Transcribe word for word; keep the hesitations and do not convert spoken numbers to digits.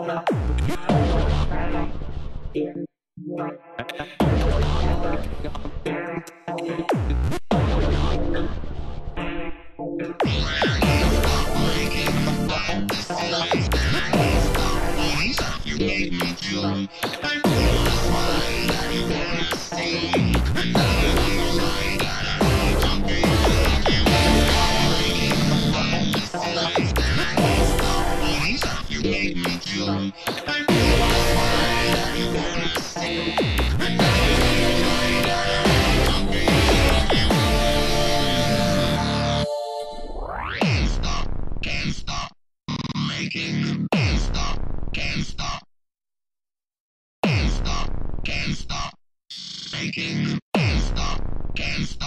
You made me feel I'm that you wanna see. And now you're I'm the that you wanna see. And I can't stop, can't stop making. Can't stop, can't stop. Can't stop, can't stop making. Can't stop, can't stop.